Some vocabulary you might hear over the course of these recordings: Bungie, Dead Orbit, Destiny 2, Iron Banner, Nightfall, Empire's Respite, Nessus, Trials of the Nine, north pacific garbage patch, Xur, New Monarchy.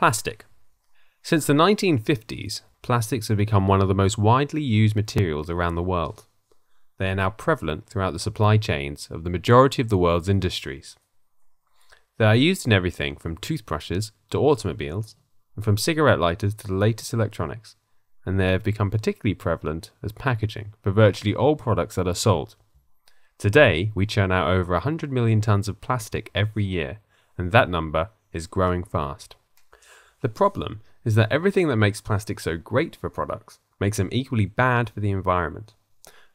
Plastic. Since the 1950s, plastics have become one of the most widely used materials around the world. They are now prevalent throughout the supply chains of the majority of the world's industries. They are used in everything from toothbrushes to automobiles, and from cigarette lighters to the latest electronics, and they have become particularly prevalent as packaging for virtually all products that are sold. Today, we churn out over 100 million tons of plastic every year, and that number is growing fast. The problem is that everything that makes plastic so great for products makes them equally bad for the environment.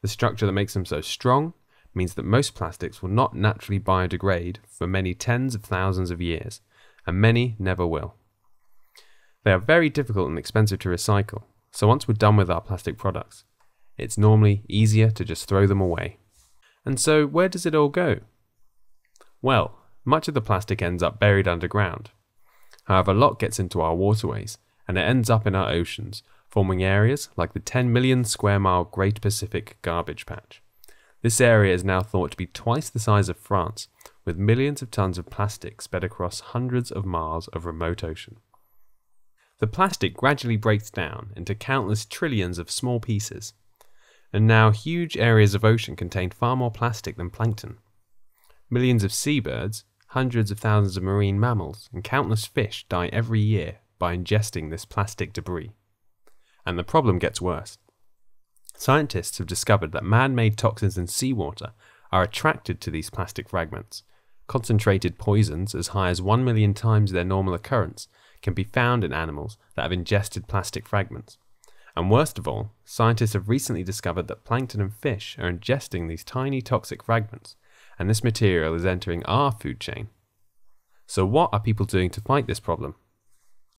The structure that makes them so strong means that most plastics will not naturally biodegrade for many tens of thousands of years, and many never will. They are very difficult and expensive to recycle, so once we're done with our plastic products, it's normally easier to just throw them away. And so where does it all go? Well, much of the plastic ends up buried underground. However, a lot gets into our waterways, and it ends up in our oceans, forming areas like the 10 million square mile Great Pacific Garbage Patch. This area is now thought to be twice the size of France, with millions of tons of plastic spread across hundreds of miles of remote ocean. The plastic gradually breaks down into countless trillions of small pieces, and now huge areas of ocean contain far more plastic than plankton. Millions of seabirds, hundreds of thousands of marine mammals, and countless fish die every year by ingesting this plastic debris. And the problem gets worse. Scientists have discovered that man-made toxins in seawater are attracted to these plastic fragments. Concentrated poisons as high as 1 million times their normal occurrence can be found in animals that have ingested plastic fragments. And worst of all, scientists have recently discovered that plankton and fish are ingesting these tiny toxic fragments, and this material is entering our food chain. So what are people doing to fight this problem?